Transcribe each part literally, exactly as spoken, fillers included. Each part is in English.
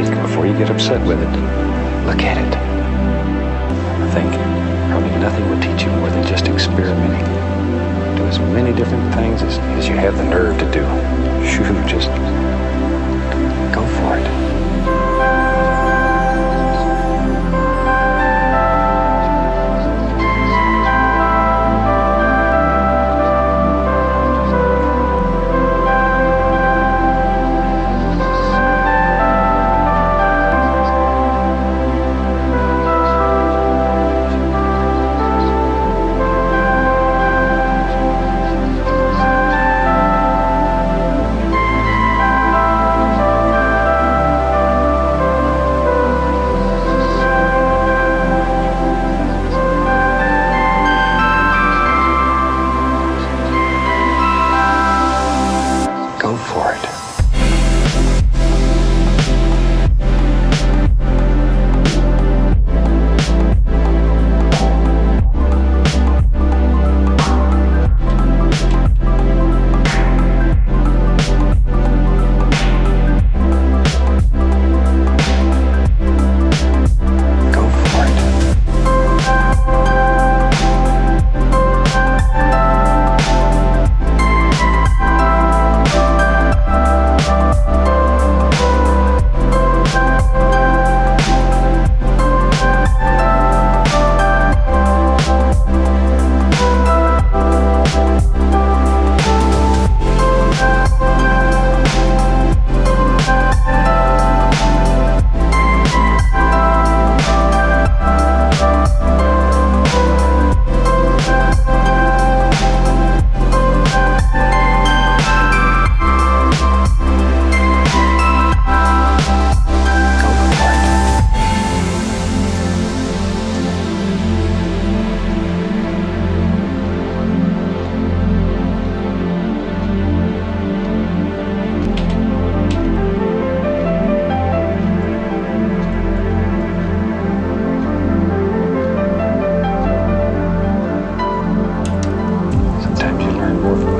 mistake before you get upset with it. Look at it. Think. Probably nothing will teach you more than just experimenting. Do as many different things as, as you have the nerve to do. Shoot, just go for it.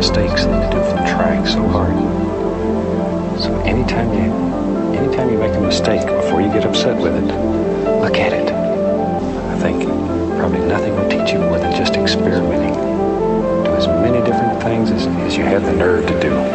Mistakes than you do from trying so hard. So anytime you, anytime you make a mistake before you get upset with it, look at it. I think probably nothing will teach you more than just experimenting. Do as many different things as, as you have the nerve to do.